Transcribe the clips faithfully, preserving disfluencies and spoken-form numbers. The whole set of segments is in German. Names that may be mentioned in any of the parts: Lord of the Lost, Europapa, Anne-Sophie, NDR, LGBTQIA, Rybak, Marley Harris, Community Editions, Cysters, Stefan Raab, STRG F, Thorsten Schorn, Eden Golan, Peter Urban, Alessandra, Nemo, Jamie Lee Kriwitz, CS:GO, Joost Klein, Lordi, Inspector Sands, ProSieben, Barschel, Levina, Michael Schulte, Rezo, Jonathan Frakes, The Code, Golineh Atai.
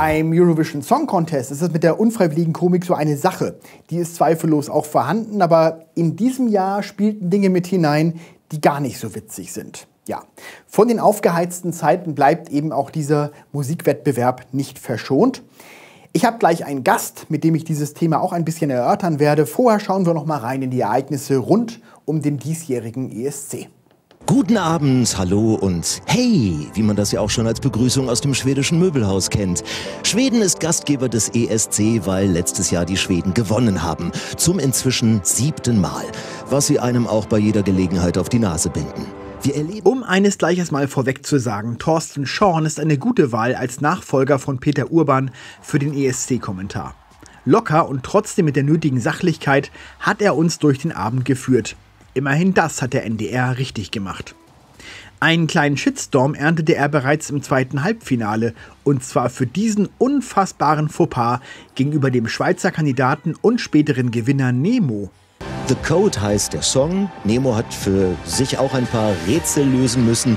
Beim Eurovision Song Contest ist das mit der unfreiwilligen Komik so eine Sache. Die ist zweifellos auch vorhanden, aber in diesem Jahr spielten Dinge mit hinein, die gar nicht so witzig sind. Ja, von den aufgeheizten Zeiten bleibt eben auch dieser Musikwettbewerb nicht verschont. Ich habe gleich einen Gast, mit dem ich dieses Thema auch ein bisschen erörtern werde. Vorher schauen wir noch mal rein in die Ereignisse rund um den diesjährigen E S C. Guten Abend, hallo und hey, wie man das ja auch schon als Begrüßung aus dem schwedischen Möbelhaus kennt. Schweden ist Gastgeber des E S C, weil letztes Jahr die Schweden gewonnen haben. Zum inzwischen siebten Mal, was sie einem auch bei jeder Gelegenheit auf die Nase binden. Wir erleben um eines gleich erstmal vorweg zu sagen, Thorsten Schorn ist eine gute Wahl als Nachfolger von Peter Urban für den E S C-Kommentar. Locker und trotzdem mit der nötigen Sachlichkeit hat er uns durch den Abend geführt. Immerhin das hat der N D R richtig gemacht. Einen kleinen Shitstorm erntete er bereits im zweiten Halbfinale, und zwar für diesen unfassbaren Fauxpas gegenüber dem Schweizer Kandidaten und späteren Gewinner Nemo. The Code heißt der Song. Nemo hat für sich auch ein paar Rätsel lösen müssen.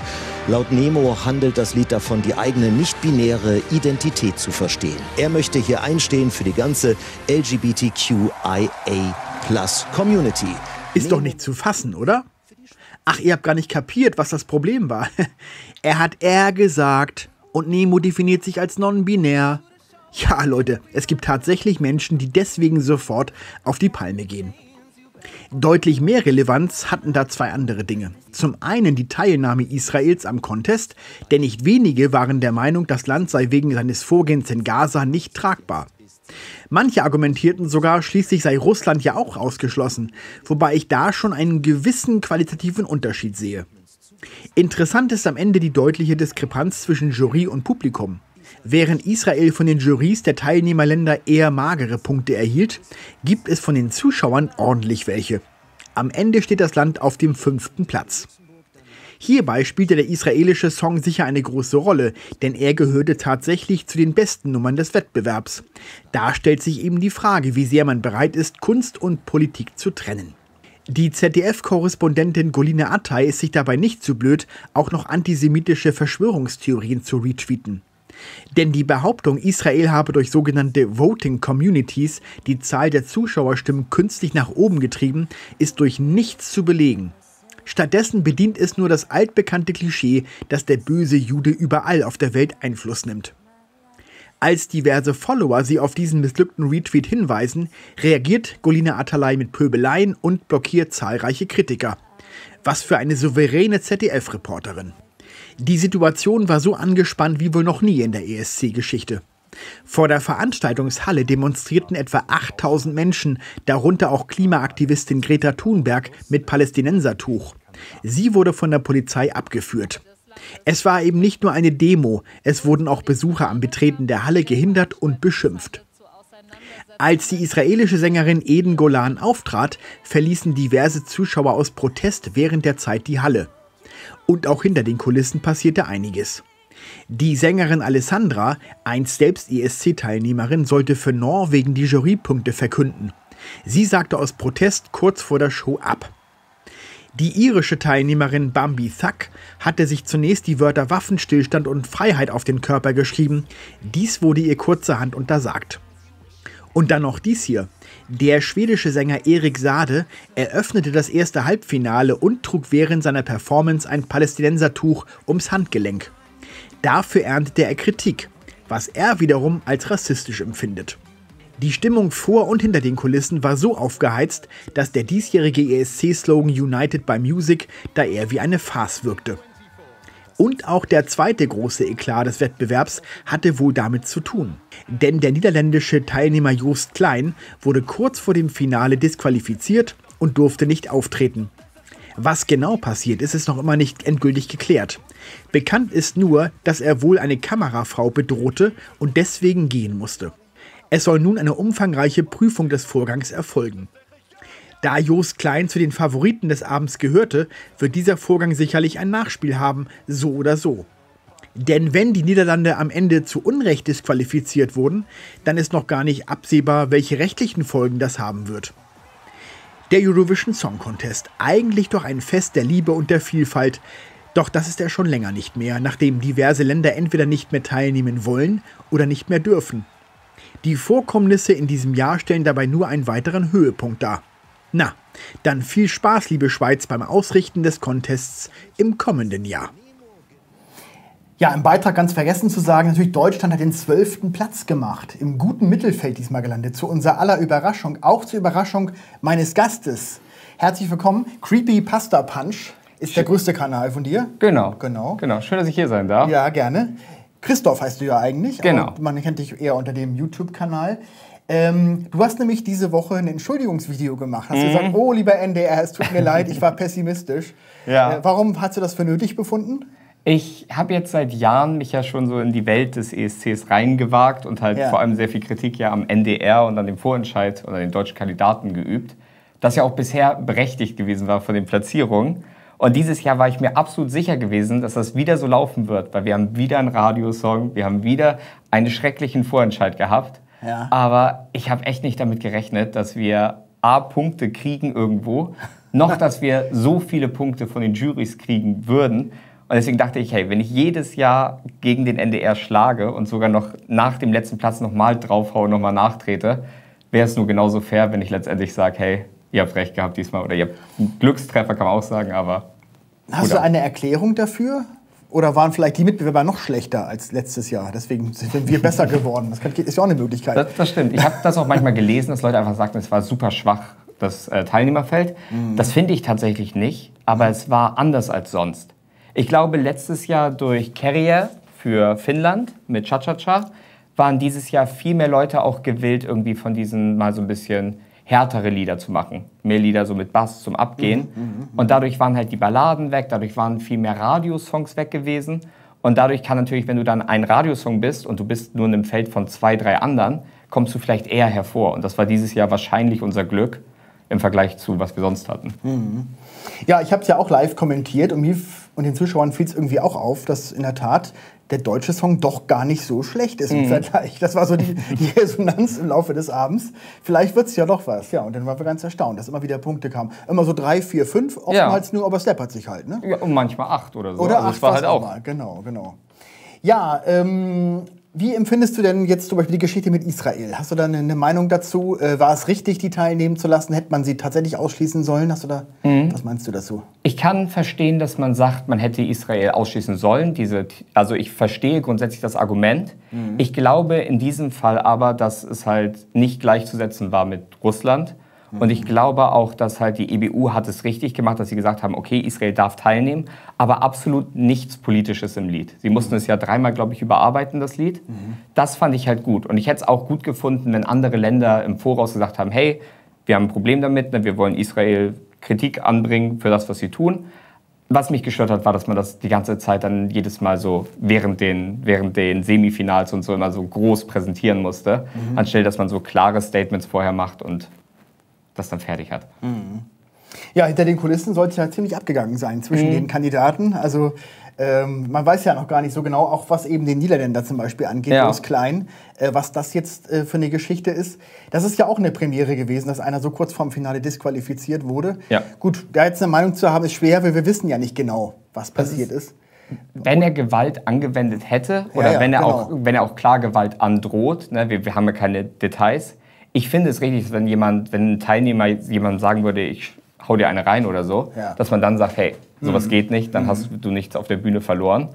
Laut Nemo handelt das Lied davon, die eigene nicht-binäre Identität zu verstehen. Er möchte hier einstehen für die ganze L G B T Q I A Plus Community. Ist doch nicht zu fassen, oder? Ach, ihr habt gar nicht kapiert, was das Problem war. Er hat er gesagt und Nemo definiert sich als non-binär. Ja, Leute, es gibt tatsächlich Menschen, die deswegen sofort auf die Palme gehen. Deutlich mehr Relevanz hatten da zwei andere Dinge. Zum einen die Teilnahme Israels am Contest, denn nicht wenige waren der Meinung, das Land sei wegen seines Vorgehens in Gaza nicht tragbar. Manche argumentierten sogar, schließlich sei Russland ja auch ausgeschlossen, wobei ich da schon einen gewissen qualitativen Unterschied sehe. Interessant ist am Ende die deutliche Diskrepanz zwischen Jury und Publikum. Während Israel von den Jurys der Teilnehmerländer eher magere Punkte erhielt, gibt es von den Zuschauern ordentlich welche. Am Ende steht das Land auf dem fünften Platz. Hierbei spielte der israelische Song sicher eine große Rolle, denn er gehörte tatsächlich zu den besten Nummern des Wettbewerbs. Da stellt sich eben die Frage, wie sehr man bereit ist, Kunst und Politik zu trennen. Die Z D F-Korrespondentin Golineh Atai ist sich dabei nicht zu blöd, auch noch antisemitische Verschwörungstheorien zu retweeten. Denn die Behauptung, Israel habe durch sogenannte Voting Communities die Zahl der Zuschauerstimmen künstlich nach oben getrieben, ist durch nichts zu belegen. Stattdessen bedient es nur das altbekannte Klischee, dass der böse Jude überall auf der Welt Einfluss nimmt. Als diverse Follower sie auf diesen missglückten Retweet hinweisen, reagiert Golineh Atai mit Pöbeleien und blockiert zahlreiche Kritiker. Was für eine souveräne Z D F-Reporterin. Die Situation war so angespannt wie wohl noch nie in der E S C-Geschichte. Vor der Veranstaltungshalle demonstrierten etwa achttausend Menschen, darunter auch Klimaaktivistin Greta Thunberg mit Palästinensertuch. Sie wurde von der Polizei abgeführt. Es war eben nicht nur eine Demo, es wurden auch Besucher am Betreten der Halle gehindert und beschimpft. Als die israelische Sängerin Eden Golan auftrat, verließen diverse Zuschauer aus Protest während der Zeit die Halle. Und auch hinter den Kulissen passierte einiges. Die Sängerin Alessandra, einst selbst E S C-Teilnehmerin, sollte für Norwegen die Jurypunkte verkünden. Sie sagte aus Protest kurz vor der Show ab. Die irische Teilnehmerin Bambi Thack hatte sich zunächst die Wörter Waffenstillstand und Freiheit auf den Körper geschrieben. Dies wurde ihr kurzerhand untersagt. Und dann noch dies hier. Der schwedische Sänger Erik Saade eröffnete das erste Halbfinale und trug während seiner Performance ein Palästinensertuch ums Handgelenk. Dafür erntete er Kritik, was er wiederum als rassistisch empfindet. Die Stimmung vor und hinter den Kulissen war so aufgeheizt, dass der diesjährige E S C-Slogan United by Music da eher wie eine Farce wirkte. Und auch der zweite große Eklat des Wettbewerbs hatte wohl damit zu tun. Denn der niederländische Teilnehmer Joost Klein wurde kurz vor dem Finale disqualifiziert und durfte nicht auftreten. Was genau passiert ist, ist noch immer nicht endgültig geklärt. Bekannt ist nur, dass er wohl eine Kamerafrau bedrohte und deswegen gehen musste. Es soll nun eine umfangreiche Prüfung des Vorgangs erfolgen. Da Joost Klein zu den Favoriten des Abends gehörte, wird dieser Vorgang sicherlich ein Nachspiel haben, so oder so. Denn wenn die Niederlande am Ende zu Unrecht disqualifiziert wurden, dann ist noch gar nicht absehbar, welche rechtlichen Folgen das haben wird. Der Eurovision Song Contest, eigentlich doch ein Fest der Liebe und der Vielfalt, Doch das ist er schon länger nicht mehr, nachdem diverse Länder entweder nicht mehr teilnehmen wollen oder nicht mehr dürfen. Die Vorkommnisse in diesem Jahr stellen dabei nur einen weiteren Höhepunkt dar. Na, dann viel Spaß, liebe Schweiz, beim Ausrichten des Contests im kommenden Jahr. Ja, im Beitrag ganz vergessen zu sagen, natürlich Deutschland hat den zwölften Platz gemacht, im guten Mittelfeld diesmal gelandet, zu unserer aller Überraschung, auch zur Überraschung meines Gastes. Herzlich willkommen, CreepyPastaPunch ist der größte Kanal von dir. Genau. genau, genau. Schön, dass ich hier sein darf. Ja, gerne. Christoph heißt du ja eigentlich, genau. Aber man kennt dich eher unter dem YouTube-Kanal. Ähm, du hast nämlich diese Woche ein Entschuldigungsvideo gemacht. Hast mhm. gesagt, oh lieber N D R, es tut mir leid, ich war pessimistisch. Ja. Äh, warum hast du das für nötig befunden? Ich habe jetzt seit Jahren mich ja schon so in die Welt des E S Cs reingewagt und halt ja. vor allem sehr viel Kritik ja am N D R und an dem Vorentscheid oder den deutschen Kandidaten geübt, das ja auch bisher berechtigt gewesen war von den Platzierungen. Und dieses Jahr war ich mir absolut sicher gewesen, dass das wieder so laufen wird, weil wir haben wieder einen Radiosong, wir haben wieder einen schrecklichen Vorentscheid gehabt. Ja. Aber ich habe echt nicht damit gerechnet, dass wir A, Punkte kriegen irgendwo, noch dass wir so viele Punkte von den Jurys kriegen würden. Und deswegen dachte ich, hey, wenn ich jedes Jahr gegen den N D R schlage und sogar noch nach dem letzten Platz nochmal draufhaue, nochmal nachtrete, wäre es nur genauso fair, wenn ich letztendlich sage, hey, ihr habt recht gehabt diesmal oder ihr habt einen Glückstreffer, kann man auch sagen, aber... Hast du eine Erklärung dafür? Oder waren vielleicht die Mitbewerber noch schlechter als letztes Jahr? Deswegen sind wir besser geworden. Das kann, ist ja auch eine Möglichkeit. Das, das stimmt. Ich habe das auch manchmal gelesen, dass Leute einfach sagten, es war super schwach, das äh, Teilnehmerfeld. Mhm. Das finde ich tatsächlich nicht, aber es war anders als sonst. Ich glaube, letztes Jahr durch Carrier für Finnland mit Cha-Cha-Cha waren dieses Jahr viel mehr Leute auch gewillt, irgendwie von diesen mal so ein bisschen... härtere Lieder zu machen, mehr Lieder so mit Bass zum Abgehen. Mhm, mh, mh. Und dadurch waren halt die Balladen weg, dadurch waren viel mehr Radiosongs weg gewesen. Und dadurch kann natürlich, wenn du dann ein Radiosong bist und du bist nur in einem Feld von zwei, drei anderen, kommst du vielleicht eher hervor. Und das war dieses Jahr wahrscheinlich unser Glück im Vergleich zu, was wir sonst hatten. Mhm. Ja, ich habe es ja auch live kommentiert und, mir und den Zuschauern fiel es irgendwie auch auf, dass in der Tat der deutsche Song doch gar nicht so schlecht ist im mm. Vergleich. Das war so die, die Resonanz im Laufe des Abends. Vielleicht wird es ja doch was. Ja, und dann waren wir ganz erstaunt, dass immer wieder Punkte kamen. Immer so drei, vier, fünf, oftmals ja. nur, aber es läppert sich halt. Ne? Ja, und manchmal acht oder so. Oder also acht das war halt auch. Mal. Genau, genau. Ja, ähm, wie empfindest du denn jetzt zum Beispiel die Geschichte mit Israel? Hast du da eine Meinung dazu? War es richtig, die teilnehmen zu lassen? Hätte man sie tatsächlich ausschließen sollen? Hast du da, mhm. was meinst du dazu? Ich kann verstehen, dass man sagt, man hätte Israel ausschließen sollen. Diese, also ich verstehe grundsätzlich das Argument. Mhm. Ich glaube in diesem Fall aber, dass es halt nicht gleichzusetzen war mit Russland. Mhm. Und ich glaube auch, dass halt die E B U hat es richtig gemacht, dass sie gesagt haben, okay, Israel darf teilnehmen, aber absolut nichts Politisches im Lied. Sie mussten mhm. es ja dreimal, glaube ich, überarbeiten, das Lied. Mhm. Das fand ich halt gut. Und ich hätte es auch gut gefunden, wenn andere Länder im Voraus gesagt haben, hey, wir haben ein Problem damit, wir wollen Israel Kritik anbringen für das, was sie tun. Was mich gestört hat, war, dass man das die ganze Zeit dann jedes Mal so während den, während den Semifinals und so immer so groß präsentieren musste, mhm. anstelle, dass man so klare Statements vorher macht und das dann fertig hat. Mhm. Ja, hinter den Kulissen sollte es ja ziemlich abgegangen sein zwischen mhm. den Kandidaten. Also ähm, man weiß ja noch gar nicht so genau, auch was eben den Niederländer zum Beispiel angeht, Joost ja. Klein, äh, was das jetzt äh, für eine Geschichte ist. Das ist ja auch eine Premiere gewesen, dass einer so kurz vorm Finale disqualifiziert wurde. Ja. Gut, da jetzt eine Meinung zu haben, ist schwer, weil wir wissen ja nicht genau, was passiert ist. Wenn er Gewalt angewendet hätte oder ja, ja, wenn, er genau. auch, wenn er auch klar Gewalt androht, ne, wir, wir haben ja keine Details. Ich finde es richtig, wenn jemand, wenn ein Teilnehmer jemandem sagen würde, ich hau dir eine rein oder so, ja. dass man dann sagt, hey, sowas mhm. geht nicht, dann mhm. hast du nichts auf der Bühne verloren.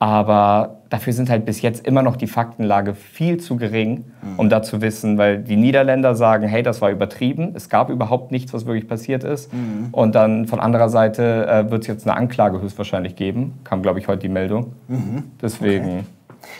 Aber dafür sind halt bis jetzt immer noch die Faktenlage viel zu gering, mhm. um da zu wissen, weil die Niederländer sagen, hey, das war übertrieben, es gab überhaupt nichts, was wirklich passiert ist. Mhm. Und dann von anderer Seite äh, wird es jetzt eine Anklage höchstwahrscheinlich geben, kam, glaube ich, heute die Meldung. Mhm. Deswegen... Okay.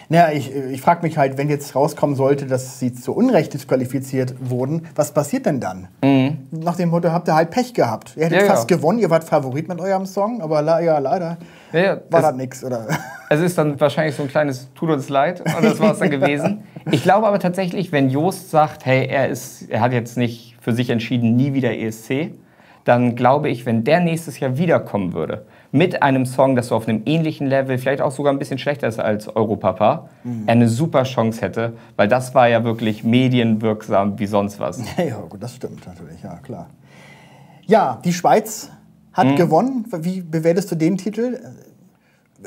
Naja, ich, ich frage mich halt, wenn jetzt rauskommen sollte, dass sie zu Unrecht disqualifiziert wurden, was passiert denn dann? Mhm. Nach dem Motto, habt ihr halt Pech gehabt. Ihr hättet ja, fast ja. gewonnen, ihr wart Favorit mit eurem Song, aber la, ja, leider ja, ja, war das nix, oder? Es ist dann wahrscheinlich so ein kleines Tut uns leid und das war es dann gewesen. Ich glaube aber tatsächlich, wenn Joost sagt, hey, er, ist, er hat jetzt nicht für sich entschieden, nie wieder E S C, dann glaube ich, wenn der nächstes Jahr wiederkommen würde, mit einem Song, das so auf einem ähnlichen Level, vielleicht auch sogar ein bisschen schlechter ist als Europapa, mhm. eine super Chance hätte, weil das war ja wirklich medienwirksam wie sonst was. Ja, gut, das stimmt natürlich, ja, klar. Ja, die Schweiz hat mhm. gewonnen. Wie bewertest du den Titel?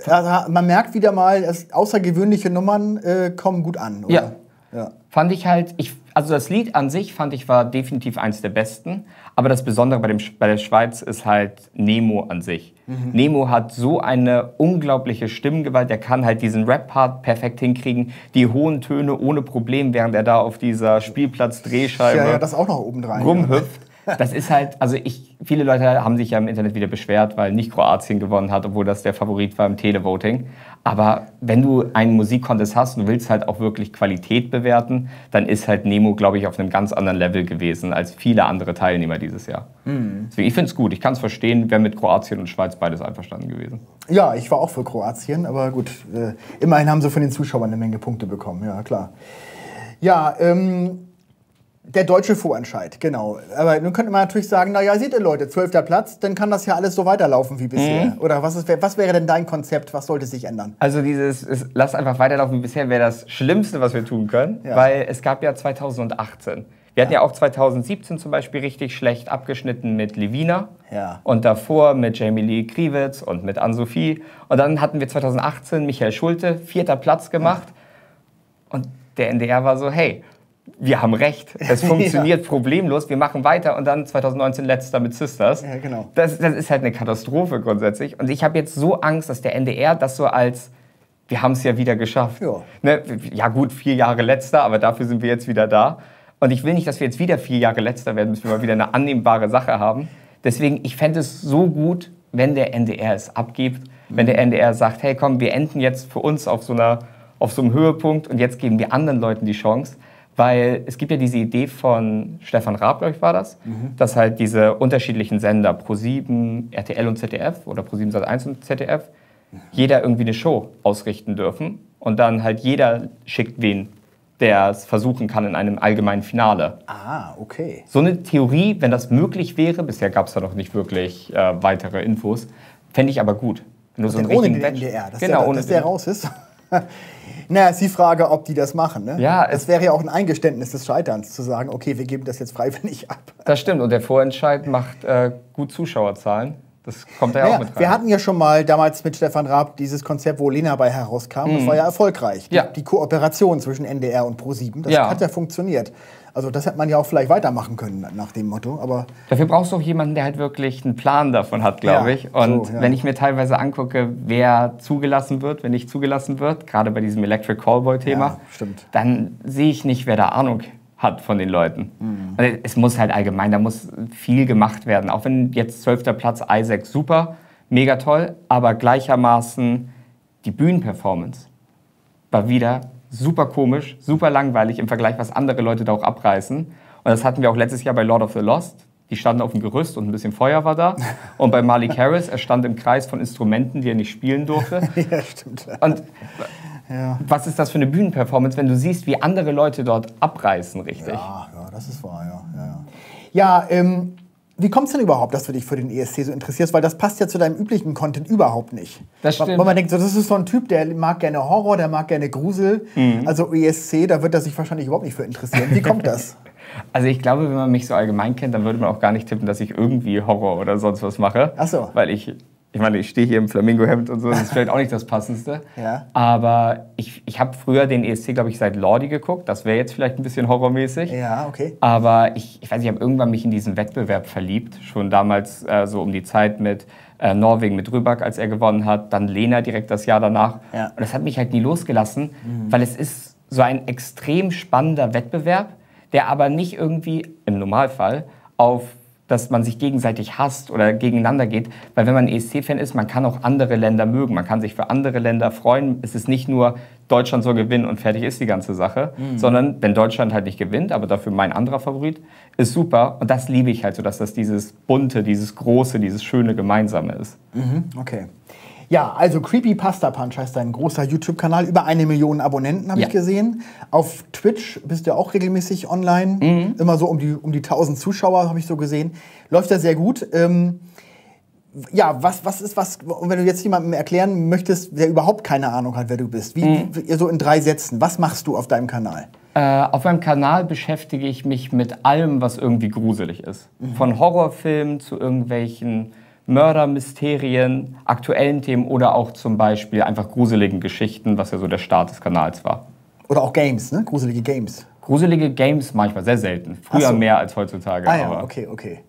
Also man merkt wieder mal, dass außergewöhnliche Nummern äh, kommen gut an, oder? Ja. Ja. Fand ich halt, ich, also das Lied an sich, fand ich, war definitiv eines der besten. Aber das Besondere bei, dem, bei der Schweiz ist halt Nemo an sich. Mhm. Nemo hat so eine unglaubliche Stimmengewalt, er kann halt diesen Rap-Part perfekt hinkriegen, die hohen Töne ohne Problem, während er da auf dieser Spielplatz-Drehscheibe ja, ja, das auch noch obendrein, rumhüpft. Ja. Das ist halt, also ich, viele Leute haben sich ja im Internet wieder beschwert, weil nicht Kroatien gewonnen hat, obwohl das der Favorit war im Televoting. Aber wenn du einen Musikcontest hast und willst halt auch wirklich Qualität bewerten, dann ist halt Nemo, glaube ich, auf einem ganz anderen Level gewesen als viele andere Teilnehmer dieses Jahr. Mhm. Deswegen, ich finde es gut. Ich kann es verstehen, wäre mit Kroatien und Schweiz beides einverstanden gewesen. Ja, ich war auch für Kroatien, aber gut. Äh, immerhin haben sie von den Zuschauern eine Menge Punkte bekommen, ja klar. Ja, ähm, der deutsche Vorentscheid, genau. Aber nun könnte man natürlich sagen, naja, seht ihr Leute, zwölfter Platz, dann kann das ja alles so weiterlaufen wie bisher. Mhm. Oder was, ist, was wäre denn dein Konzept, was sollte sich ändern? Also dieses, ist, lass einfach weiterlaufen wie bisher, wäre das Schlimmste, was wir tun können. Ja. Weil es gab ja zweitausendachtzehn. Wir hatten ja, ja auch zweitausendsiebzehn zum Beispiel richtig schlecht abgeschnitten mit Levina. Ja. Und davor mit Jamie Lee Kriwitz und mit Anne-Sophie. Und dann hatten wir zweitausendachtzehn Michael Schulte, vierter Platz gemacht. Ja. Und der N D R war so, hey, wir haben recht, es funktioniert ja. problemlos, wir machen weiter und dann zweitausendneunzehn letzter mit Cysters. Ja, genau. Das, das ist halt eine Katastrophe grundsätzlich und ich habe jetzt so Angst, dass der N D R das so als, wir haben es ja wieder geschafft. Ja. Ne? Ja gut, vier Jahre letzter, aber dafür sind wir jetzt wieder da und ich will nicht, dass wir jetzt wieder vier Jahre letzter werden, bis wir mal wieder eine annehmbare Sache haben. Deswegen, ich fände es so gut, wenn der N D R es abgibt, mhm. wenn der N D R sagt, hey komm, wir enden jetzt für uns auf so, einer, auf so einem Höhepunkt und jetzt geben wir anderen Leuten die Chance. Weil es gibt ja diese Idee von Stefan Raab, glaube ich, war das, mhm. dass halt diese unterschiedlichen Sender, ProSieben, R T L und Z D F oder ProSieben Sat eins und Z D F, mhm. jeder irgendwie eine Show ausrichten dürfen und dann halt jeder schickt wen, der es versuchen kann in einem allgemeinen Finale. Ah, okay. So eine Theorie, wenn das möglich wäre, bisher gab es da noch nicht wirklich äh, weitere Infos, fände ich aber gut. Nur so einen richtigen Batch. Dass genau, der, ohne dass der raus ist. Naja, ist die Frage, ob die das machen. Ne? Ja, das wäre ja auch ein Eingeständnis des Scheiterns, zu sagen, okay, wir geben das jetzt freiwillig ab. Das stimmt, und der Vorentscheid macht äh, gut Zuschauerzahlen. Das kommt ja naja, auch mit rein. Wir hatten ja schon mal damals mit Stefan Raab dieses Konzept, wo Lena bei herauskam. Mhm. Das war ja erfolgreich. Ja. Die, die Kooperation zwischen N D R und ProSieben, das ja. hat ja funktioniert. Also das hätte man ja auch vielleicht weitermachen können, nach dem Motto. Aber dafür brauchst du auch jemanden, der halt wirklich einen Plan davon hat, glaube ja. ich. Und so, ja. wenn ich mir teilweise angucke, wer zugelassen wird, wer nicht zugelassen wird, gerade bei diesem Electric Callboy-Thema, ja, stimmt. dann sehe ich nicht, wer da Ahnung hat von den Leuten. Mhm. Und es muss halt allgemein, da muss viel gemacht werden. Auch wenn jetzt zwölfter Platz Isaac super, mega toll, aber gleichermaßen die Bühnenperformance war wieder super komisch, super langweilig im Vergleich, was andere Leute da auch abreißen. Und das hatten wir auch letztes Jahr bei Lord of the Lost. Die standen auf dem Gerüst und ein bisschen Feuer war da. Und bei Marley Harris, er stand im Kreis von Instrumenten, die er nicht spielen durfte. Ja, stimmt. Und ja. was ist das für eine Bühnenperformance, wenn du siehst, wie andere Leute dort abreißen, richtig? Ja, ja das ist wahr, ja. Ja, ja. ja ähm, wie kommt es denn überhaupt, dass du dich für den E S C so interessierst? Weil das passt ja zu deinem üblichen Content überhaupt nicht. Das stimmt. Weil man denkt, so, das ist so ein Typ, der mag gerne Horror, der mag gerne Grusel. Mhm. Also E S C, da wird er sich wahrscheinlich überhaupt nicht für interessieren. Wie kommt das? Also ich glaube, wenn man mich so allgemein kennt, dann würde man auch gar nicht tippen, dass ich irgendwie Horror oder sonst was mache. Ach so. Weil ich, ich meine, ich stehe hier im Flamingo-Hemd und so, das ist vielleicht auch nicht das Passendste. Ja. Aber ich, ich habe früher den E S C, glaube ich, seit Lordi geguckt. Das wäre jetzt vielleicht ein bisschen horrormäßig. Ja, okay. Aber ich, ich weiß nicht, ich habe irgendwann mich in diesen Wettbewerb verliebt. Schon damals äh, so um die Zeit mit äh, Norwegen, mit Rybak, als er gewonnen hat. Dann Lena direkt das Jahr danach. Ja. Und das hat mich halt nie losgelassen, mhm. weil es ist so ein extrem spannender Wettbewerb, der aber nicht irgendwie, im Normalfall, auf, dass man sich gegenseitig hasst oder gegeneinander geht. Weil wenn man E S C-Fan ist, man kann auch andere Länder mögen. Man kann sich für andere Länder freuen. Es ist nicht nur, Deutschland soll gewinnen und fertig ist die ganze Sache. Mhm. Sondern, wenn Deutschland halt nicht gewinnt, aber dafür mein anderer Favorit, ist super. Und das liebe ich halt so, dass das dieses Bunte, dieses Große, dieses Schöne Gemeinsame ist. Mhm, okay. Ja, also CreepyPastaPunch heißt dein großer YouTube-Kanal. Über eine Million Abonnenten habe ja. ich gesehen. Auf Twitch bist du ja auch regelmäßig online. Mhm. Immer so um die, um die tausend Zuschauer, habe ich so gesehen. Läuft ja sehr gut. Ähm, ja, was, was ist was, wenn du jetzt jemandem erklären möchtest, der überhaupt keine Ahnung hat, wer du bist, wie, mhm. so in drei Sätzen, was machst du auf deinem Kanal? Äh, auf meinem Kanal beschäftige ich mich mit allem, was irgendwie gruselig ist. Mhm. Von Horrorfilmen zu irgendwelchen Mördermysterien, aktuellen Themen oder auch zum Beispiel einfach gruseligen Geschichten, was ja so der Start des Kanals war. Oder auch Games, ne? Gruselige Games. Gruselige Games manchmal, sehr selten. Früher so. Mehr als heutzutage. Ah ja, aber. okay, okay.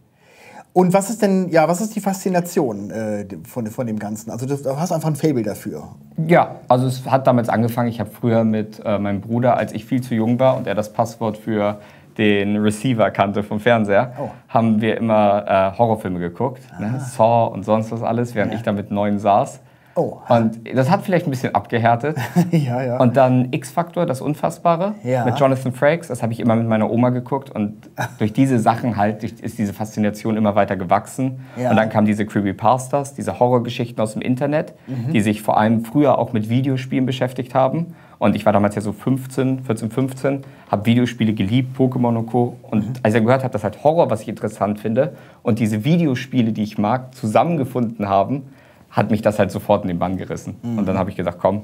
Und was ist denn, ja, was ist die Faszination äh, von, von dem Ganzen? Also du, du hast einfach ein Faible dafür. Ja, also es hat damals angefangen. Ich habe früher mit äh, meinem Bruder, als ich viel zu jung war und er das Passwort für den Receiver kannte vom Fernseher, oh. haben wir immer äh, Horrorfilme geguckt. Ne? Saw und sonst was alles, während ja. ich da mit neun saß. Oh. Und das hat vielleicht ein bisschen abgehärtet. ja, ja. Und dann X-Faktor, das Unfassbare, ja. mit Jonathan Frakes. Das habe ich immer mit meiner Oma geguckt. Und durch diese Sachen halt ist diese Faszination immer weiter gewachsen. Ja. Und dann kamen diese Creepypastas, diese Horrorgeschichten aus dem Internet, mhm. die sich vor allem früher auch mit Videospielen beschäftigt haben. Und ich war damals ja so fünfzehn, vierzehn, fünfzehn, habe Videospiele geliebt, Pokémon und Co. Und mhm. als ich gehört habe, dass halt Horror, was ich interessant finde, und diese Videospiele, die ich mag, zusammengefunden haben, hat mich das halt sofort in den Bann gerissen. Mhm. Und dann habe ich gesagt, komm,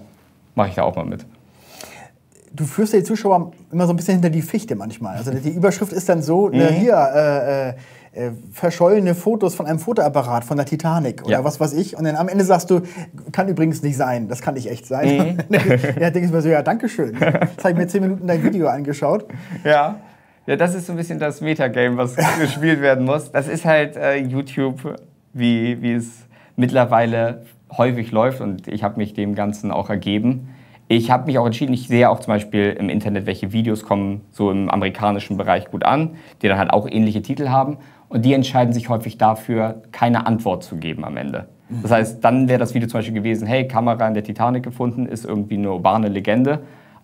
mache ich da auch mal mit. Du führst ja die Zuschauer immer so ein bisschen hinter die Fichte manchmal. Also die Überschrift ist dann so, mhm. na, hier, äh, äh, äh, verschollene Fotos von einem Fotoapparat von der Titanic oder ja. was weiß ich. Und dann am Ende sagst du, kann übrigens nicht sein, das kann nicht echt sein. Mhm. ja, denke ich mir so, ja, danke schön. Jetzt habe ich mir zehn Minuten dein Video angeschaut. Ja. Ja, das ist so ein bisschen das Metagame, was gespielt werden muss. Das ist halt äh, YouTube, wie, wie es mittlerweile häufig läuft, und ich habe mich dem Ganzen auch ergeben. Ich habe mich auch entschieden, ich sehe auch zum Beispiel im Internet, welche Videos kommen so im amerikanischen Bereich gut an, die dann halt auch ähnliche Titel haben, und die entscheiden sich häufig dafür, keine Antwort zu geben am Ende. Das heißt, dann wäre das Video zum Beispiel gewesen, hey, Kamera in der Titanic gefunden, ist irgendwie eine urbane Legende,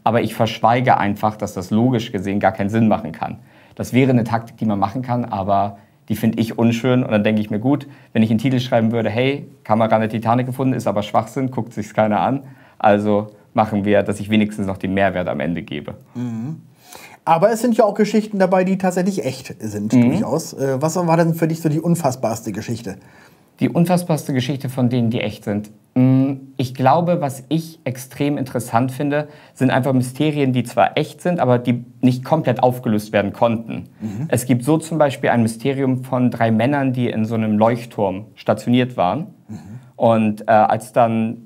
aber ich verschweige einfach, dass das logisch gesehen gar keinen Sinn machen kann. Das wäre eine Taktik, die man machen kann, aber die finde ich unschön, und dann denke ich mir, gut, wenn ich einen Titel schreiben würde, hey, Kamera an der Titanic gefunden, ist aber Schwachsinn, guckt sich's keiner an, also machen wir, dass ich wenigstens noch den Mehrwert am Ende gebe. Mhm. Aber es sind ja auch Geschichten dabei, die tatsächlich echt sind, mhm. durchaus. Was war denn für dich so die unfassbarste Geschichte? Die unfassbarste Geschichte von denen, die echt sind? Ich glaube, was ich extrem interessant finde, sind einfach Mysterien, die zwar echt sind, aber die nicht komplett aufgelöst werden konnten. Mhm. Es gibt so zum Beispiel ein Mysterium von drei Männern, die in so einem Leuchtturm stationiert waren. Mhm. Und äh, als dann,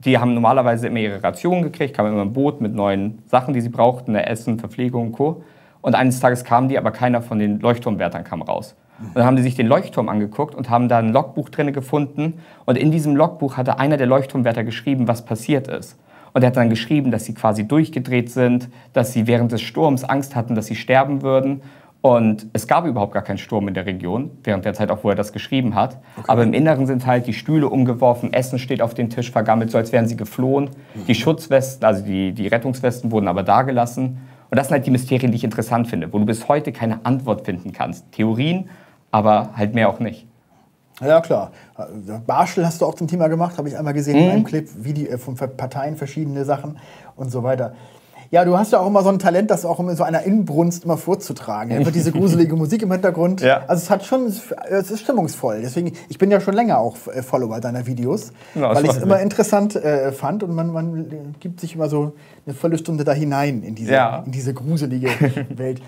die haben normalerweise immer ihre Rationen gekriegt, kamen immer ein Boot mit neuen Sachen, die sie brauchten, Essen, Verpflegung und Co. Und eines Tages kamen die, aber keiner von den Leuchtturmwärtern kam raus. Und dann haben die sich den Leuchtturm angeguckt und haben da ein Logbuch drin gefunden. Und in diesem Logbuch hatte einer der Leuchtturmwärter geschrieben, was passiert ist. Und er hat dann geschrieben, dass sie quasi durchgedreht sind, dass sie während des Sturms Angst hatten, dass sie sterben würden. Und es gab überhaupt gar keinen Sturm in der Region, während der Zeit auch, wo er das geschrieben hat. Okay. Aber im Inneren sind halt die Stühle umgeworfen, Essen steht auf dem Tisch vergammelt, so als wären sie geflohen. Mhm. Die Schutzwesten, also die, die Rettungswesten, wurden aber dagelassen. Und das sind halt die Mysterien, die ich interessant finde, wo du bis heute keine Antwort finden kannst. Theorien, aber halt mehr auch nicht. Ja, klar. Barschel hast du auch zum Thema gemacht, habe ich einmal gesehen mhm. in einem Clip, wie die, von Parteien verschiedene Sachen und so weiter. Ja, du hast ja auch immer so ein Talent, das auch in so einer Inbrunst immer vorzutragen. Einfach diese gruselige Musik im Hintergrund. Ja. Also es hat schon, es ist stimmungsvoll. Deswegen, ich bin ja schon länger auch Follower deiner Videos, ja, weil ich es immer interessant äh, fand, und man, man gibt sich immer so eine volle Stunde da hinein in diese, ja. in diese gruselige Welt.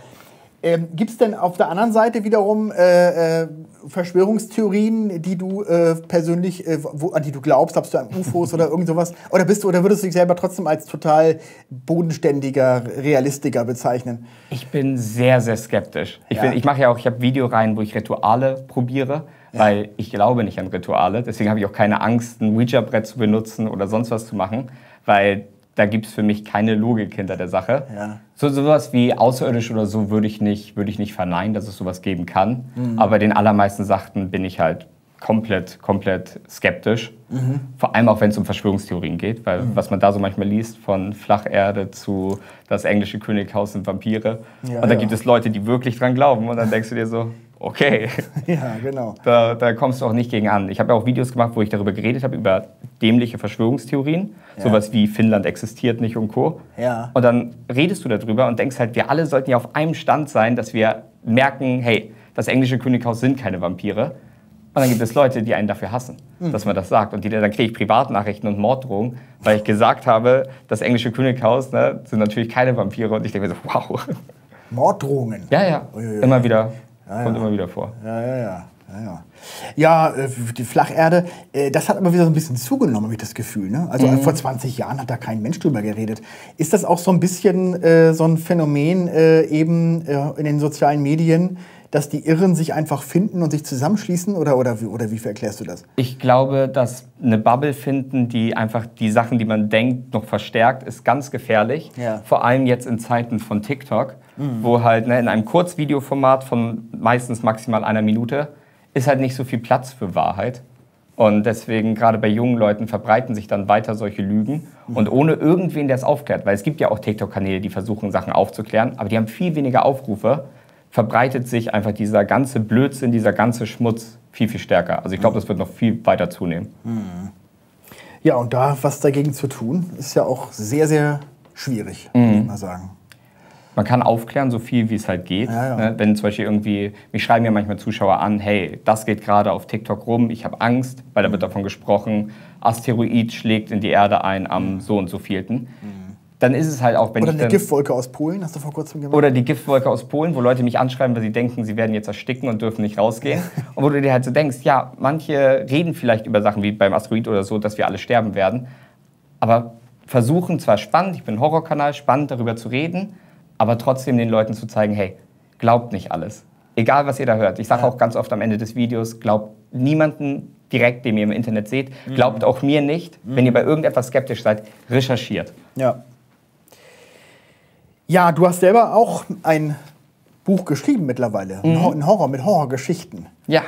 Ähm, gibt es denn auf der anderen Seite wiederum äh, äh, Verschwörungstheorien, die du äh, persönlich, äh, wo, an die du glaubst, glaubst du an U F Os oder irgend sowas? Oder bist du, oder würdest du dich selber trotzdem als total bodenständiger Realistiker bezeichnen? Ich bin sehr, sehr skeptisch. Ich, ja. ich mache ja auch, ich habe Videoreihen, wo ich Rituale probiere, ja. weil ich glaube nicht an Rituale. Deswegen habe ich auch keine Angst, ein Ouija-Brett zu benutzen oder sonst was zu machen, weil da gibt es für mich keine Logik hinter der Sache. Ja. So sowas wie außerirdisch oder so würde ich nicht, würde ich nicht verneinen, dass es sowas geben kann. Mhm. Aber bei den allermeisten Sachen bin ich halt komplett, komplett skeptisch. Mhm. Vor allem auch, wenn es um Verschwörungstheorien geht. Weil mhm. was man da so manchmal liest, von Flacherde zu das englische Könighaus sind Vampire. Ja, und da ja. gibt es Leute, die wirklich dran glauben. Und dann denkst du dir so, okay. Ja, genau. Da, da kommst du auch nicht gegen an. Ich habe ja auch Videos gemacht, wo ich darüber geredet habe, über dämliche Verschwörungstheorien. Ja. Sowas wie Finnland existiert nicht und Co. Ja. Und dann redest du darüber und denkst halt, wir alle sollten ja auf einem Stand sein, dass wir merken, hey, das englische Könighaus sind keine Vampire. Und dann gibt es Leute, die einen dafür hassen, mhm. dass man das sagt. Und die, dann kriege ich Privatnachrichten und Morddrohungen, weil ich gesagt habe, das englische Könighaus, ne, sind natürlich keine Vampire. Und ich denke mir so, wow. Morddrohungen? Ja, ja. Uiuiui. Immer wieder. Ja, kommt ja. immer wieder vor. Ja, ja, ja. Ja, ja. ja, die Flacherde, das hat aber wieder so ein bisschen zugenommen, habe ich das Gefühl. Ne? Also mhm. vor zwanzig Jahren hat da kein Mensch drüber geredet. Ist das auch so ein bisschen äh, so ein Phänomen äh, eben äh, in den sozialen Medien, dass die Irren sich einfach finden und sich zusammenschließen? Oder, oder, wie, oder wie erklärst du das? Ich glaube, dass eine Bubble finden, die einfach die Sachen, die man denkt, noch verstärkt, ist ganz gefährlich. Ja. Vor allem jetzt in Zeiten von TikTok, mhm. wo halt ne, in einem Kurzvideoformat von meistens maximal einer Minute ist halt nicht so viel Platz für Wahrheit. Und deswegen, gerade bei jungen Leuten, verbreiten sich dann weiter solche Lügen. Mhm. Und ohne irgendwen, der es aufklärt. Weil es gibt ja auch TikTok-Kanäle, die versuchen, Sachen aufzuklären, aber die haben viel weniger Aufrufe. Verbreitet sich einfach dieser ganze Blödsinn, dieser ganze Schmutz viel, viel stärker. Also ich glaube, das wird noch viel weiter zunehmen. Mhm. Ja, und da was dagegen zu tun, ist ja auch sehr, sehr schwierig, mhm. würde ich mal sagen. Man kann aufklären, so viel wie es halt geht. Ja, ja. Wenn zum Beispiel irgendwie, mich schreiben ja manchmal Zuschauer an, hey, das geht gerade auf TikTok rum, ich habe Angst, weil da wird davon gesprochen, Asteroid schlägt in die Erde ein am so und so vielten. Mhm. Dann ist es halt auch, wenn oder ich eine Giftwolke aus Polen, hast du vor kurzem gemacht? Oder die Giftwolke aus Polen, wo Leute mich anschreiben, weil sie denken, sie werden jetzt ersticken und dürfen nicht rausgehen. Und wo du dir halt so denkst, ja, manche reden vielleicht über Sachen wie beim Asteroid oder so, dass wir alle sterben werden. Aber versuchen zwar spannend, ich bin ein Horrorkanal, spannend darüber zu reden, aber trotzdem den Leuten zu zeigen, hey, glaubt nicht alles. Egal, was ihr da hört. Ich sage auch ganz oft am Ende des Videos, glaubt niemanden direkt, den ihr im Internet seht. Glaubt auch mir nicht. Wenn ihr bei irgendetwas skeptisch seid, recherchiert. Ja. Ja, du hast selber auch ein Buch geschrieben mittlerweile. Mhm. Ein Horror mit Horrorgeschichten. Ja.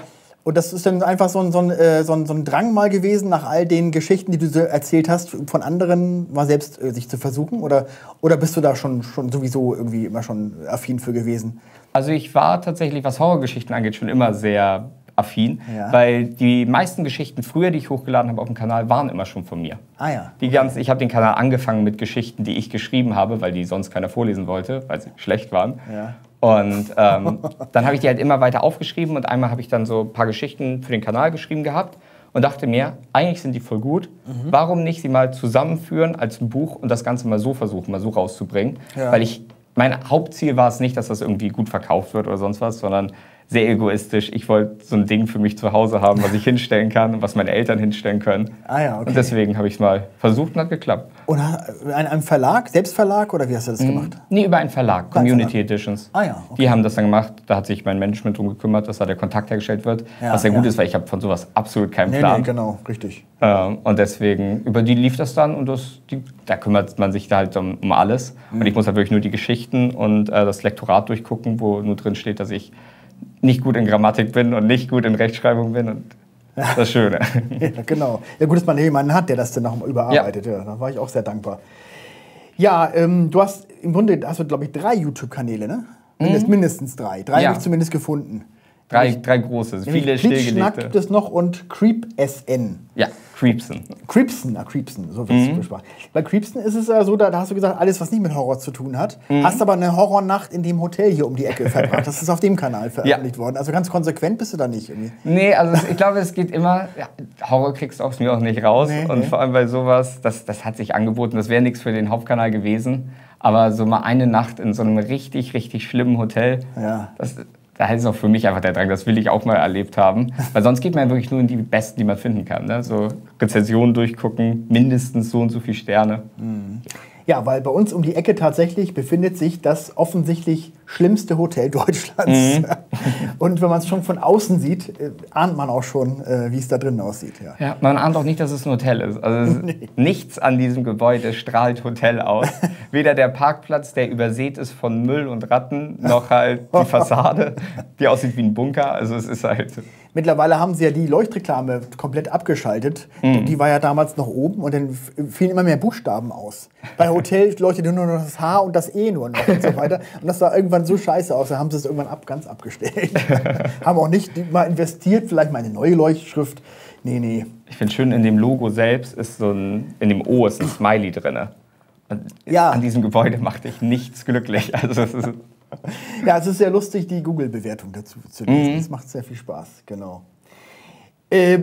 Und das ist dann einfach so ein, so, ein, so, ein, so ein Drang mal gewesen, nach all den Geschichten, die du erzählt hast, von anderen mal selbst äh, sich zu versuchen? Oder, oder bist du da schon, schon sowieso irgendwie immer schon affin für gewesen? Also ich war tatsächlich, was Horrorgeschichten angeht, schon immer sehr affin. Ja. Weil die meisten Geschichten früher, die ich hochgeladen habe auf dem Kanal, waren immer schon von mir. Ah ja. Die ganzen, ich habe den Kanal angefangen mit Geschichten, die ich geschrieben habe, weil die sonst keiner vorlesen wollte, weil sie schlecht waren. Ja. Und ähm, dann habe ich die halt immer weiter aufgeschrieben und einmal habe ich dann so ein paar Geschichten für den Kanal geschrieben gehabt und dachte mir, eigentlich sind die voll gut, mhm. warum nicht sie mal zusammenführen als ein Buch und das Ganze mal so versuchen, mal so rauszubringen. Ja. Weil ich, mein Hauptziel war es nicht, dass das irgendwie gut verkauft wird oder sonst was, sondern sehr egoistisch, ich wollte so ein Ding für mich zu Hause haben, was ich hinstellen kann und was meine Eltern hinstellen können. Ah ja, okay. Und deswegen habe ich es mal versucht und hat geklappt. Und in einem Verlag, Selbstverlag oder wie hast du das gemacht? Nee, über einen Verlag, Community Editions. Ah ja, okay. Die haben das dann gemacht, da hat sich mein Management drum gekümmert, dass da der Kontakt hergestellt wird, ja, was sehr ja. gut ist, weil ich habe von sowas absolut keinen Plan. Nee, nee, genau, richtig. Ähm, und deswegen, über die lief das dann und das, die, da kümmert man sich da halt um, um alles. Mhm. Und ich muss halt wirklich nur die Geschichten und äh, das Lektorat durchgucken, wo nur drin steht, dass ich nicht gut in Grammatik bin und nicht gut in Rechtschreibung bin. Und das ist das Schöne. Ja, genau. Ja, gut, dass man jemanden hat, der das dann nochmal überarbeitet. Ja. Ja, da war ich auch sehr dankbar. Ja, ähm, du hast im Grunde, hast du, glaube ich, drei YouTube-Kanäle, ne? Mhm. Mindestens drei. Drei ja. habe ich zumindest gefunden. Drei, drei große, viele stillgelegte. Gibt es noch und CreepSN. Ja, Creepsen. Creepsen, na Creepsen, so wird es mhm. besprochen. Bei Creepsen ist es ja so, da, da hast du gesagt, alles, was nicht mit Horror zu tun hat, mhm. hast aber eine Horrornacht in dem Hotel hier um die Ecke verbracht. Das ist auf dem Kanal veröffentlicht ja. worden. Also ganz konsequent bist du da nicht irgendwie. Nee, also ich glaube, es geht immer, ja, Horror kriegst du aus mir auch nicht raus. Nee, und nee. vor allem bei sowas, das, das hat sich angeboten, das wäre nichts für den Hauptkanal gewesen. Aber so mal eine Nacht in so einem richtig, richtig schlimmen Hotel, ja. das Da ist auch für mich einfach der Drang, das will ich auch mal erlebt haben. Weil sonst geht man ja wirklich nur in die Besten, die man finden kann. Ne? So Rezensionen durchgucken, mindestens so und so viele Sterne. Mhm. Ja, weil bei uns um die Ecke tatsächlich befindet sich das offensichtlich schlimmste Hotel Deutschlands. Mhm. Und wenn man es schon von außen sieht, ahnt man auch schon, wie es da drin aussieht. Ja. ja, man ahnt auch nicht, dass es ein Hotel ist. Also nee. Nichts an diesem Gebäude strahlt Hotel aus. Weder der Parkplatz, der übersät ist von Müll und Ratten, noch halt die Fassade, die aussieht wie ein Bunker. Also es ist halt... Mittlerweile haben sie ja die Leuchtreklame komplett abgeschaltet. Mhm. Die war ja damals noch oben und dann fielen immer mehr Buchstaben aus. Bei Hotel leuchtet nur noch das H und das E nur noch und so weiter. Und das sah irgendwann so scheiße aus, da haben sie es irgendwann ab, ganz abgestellt. Haben auch nicht mal investiert, vielleicht mal eine neue Leuchtschrift. Nee, nee. Ich finde schön, in dem Logo selbst ist so ein, in dem O ist ein Smiley drin. Und ja. an diesem Gebäude macht dich nichts glücklich. Also es ist ja, es ist sehr lustig, die Google-Bewertung dazu zu lesen. Mhm. Das macht sehr viel Spaß, genau. Äh,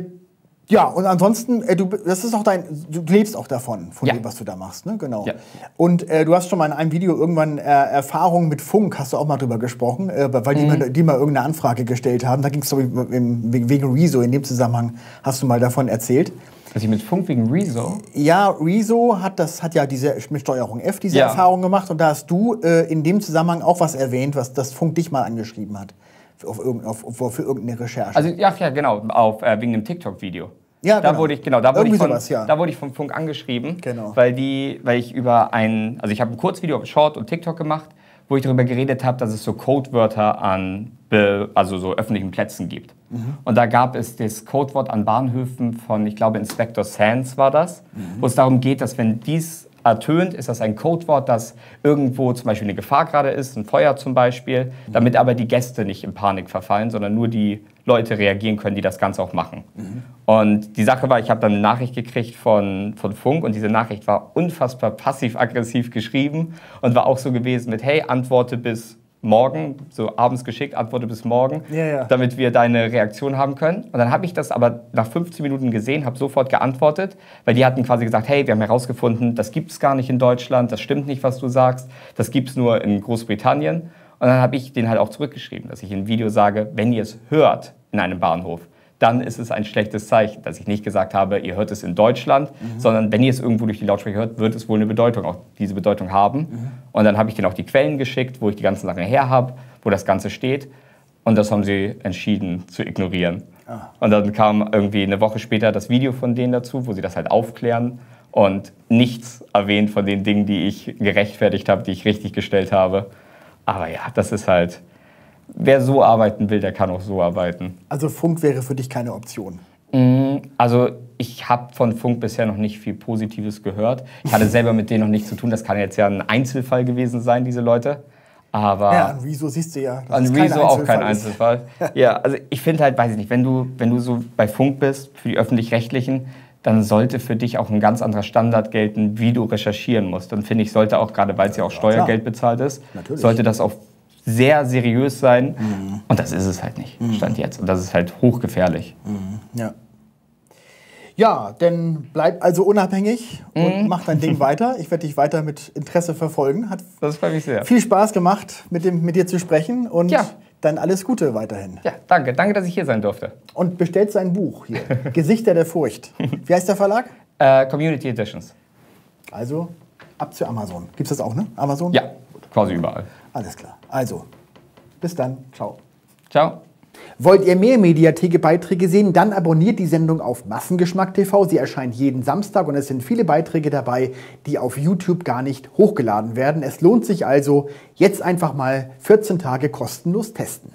Ja, und ansonsten, äh, du, das ist auch dein, du lebst auch davon, von ja. dem, was du da machst, ne? Genau. Ja. Und äh, du hast schon mal in einem Video irgendwann äh, Erfahrungen mit Funk, hast du auch mal drüber gesprochen, äh, weil mhm. die, mal, die mal irgendeine Anfrage gestellt haben. Da ging es, glaube ich, wegen Rezo, in dem Zusammenhang hast du mal davon erzählt. Was ich mit Funk wegen Rezo? Ja, Rezo hat, das, hat ja diese, mit Steuerung F diese ja. Erfahrung gemacht und da hast du äh, in dem Zusammenhang auch was erwähnt, was das Funk dich mal angeschrieben hat. Auf irgendeine, auf, für irgendeine Recherche. Also, ja, ja genau, auf, äh, wegen einem TikTok-Video. Ja, da genau. wurde ich, genau, da wurde ich, von, sowas, ja. da wurde ich vom Funk angeschrieben, genau. weil, die, weil ich über ein, also ich habe ein Kurzvideo auf Short und TikTok gemacht, wo ich darüber geredet habe, dass es so Codewörter an, also so öffentlichen Plätzen gibt. Mhm. Und da gab es das Codewort an Bahnhöfen von, ich glaube, Inspector Sands war das, mhm. wo es darum geht, dass wenn dies ertönt, ist das ein Codewort, dass irgendwo zum Beispiel eine Gefahr gerade ist, ein Feuer zum Beispiel, damit aber die Gäste nicht in Panik verfallen, sondern nur die Leute reagieren können, die das Ganze auch machen. Mhm. Und die Sache war, ich habe dann eine Nachricht gekriegt von, von Funk und diese Nachricht war unfassbar passiv-aggressiv geschrieben und war auch so gewesen mit, hey, antworte bis morgen, so abends geschickt, antworte bis morgen, ja, ja. damit wir deine Reaktion haben können. Und dann habe ich das aber nach fünfzehn Minuten gesehen, habe sofort geantwortet, weil die hatten quasi gesagt, hey, wir haben herausgefunden, das gibt es gar nicht in Deutschland, das stimmt nicht, was du sagst, das gibt es nur in Großbritannien. Und dann habe ich denen halt auch zurückgeschrieben, dass ich in einem Video sage, wenn ihr es hört in einem Bahnhof, dann ist es ein schlechtes Zeichen, dass ich nicht gesagt habe, ihr hört es in Deutschland, mhm. sondern wenn ihr es irgendwo durch die Lautsprecher hört, wird es wohl eine Bedeutung, auch diese Bedeutung haben. Mhm. Und dann habe ich denen auch die Quellen geschickt, wo ich die ganzen Sachen her habe, wo das Ganze steht. Und das haben sie entschieden zu ignorieren. Ah. Und dann kam irgendwie eine Woche später das Video von denen dazu, wo sie das halt aufklären und nichts erwähnt von den Dingen, die ich gerechtfertigt habe, die ich richtig gestellt habe. Aber ja, das ist halt... Wer so arbeiten will, der kann auch so arbeiten. Also Funk wäre für dich keine Option? Mm, also ich habe von Funk bisher noch nicht viel Positives gehört. Ich hatte selber mit denen noch nichts zu tun. Das kann jetzt ja ein Einzelfall gewesen sein, diese Leute. Aber ja, an Rezo siehst du ja. An Rezo auch kein Einzelfall. Ja, also ich finde halt, weiß ich nicht, wenn du, wenn du so bei Funk bist, für die Öffentlich-Rechtlichen, dann sollte für dich auch ein ganz anderer Standard gelten, wie du recherchieren musst. Dann finde ich, sollte auch, gerade weil es ja auch Steuergeld ja, bezahlt ist, natürlich. Sollte das auch sehr seriös sein. Mhm. Und das ist es halt nicht, Stand mhm. jetzt. Und das ist halt hochgefährlich. Mhm. Ja. Ja, denn bleib also unabhängig mhm. und mach dein Ding weiter. Ich werde dich weiter mit Interesse verfolgen. Hat das freut mich sehr. Viel Spaß gemacht, mit, dem, mit dir zu sprechen. Und ja. dann alles Gute weiterhin. Ja, danke. Danke, dass ich hier sein durfte. Und bestellt sein Buch hier. Gesichter der Furcht. Wie heißt der Verlag? Äh, Community Editions. Also ab zu Amazon. Gibt's das auch, ne? Amazon? Ja, quasi überall. Alles klar. Also, bis dann. Ciao. Ciao. Wollt ihr mehr Mediatheke-Beiträge sehen, dann abonniert die Sendung auf Massengeschmack T V. Sie erscheint jeden Samstag und es sind viele Beiträge dabei, die auf YouTube gar nicht hochgeladen werden. Es lohnt sich also, jetzt einfach mal vierzehn Tage kostenlos testen.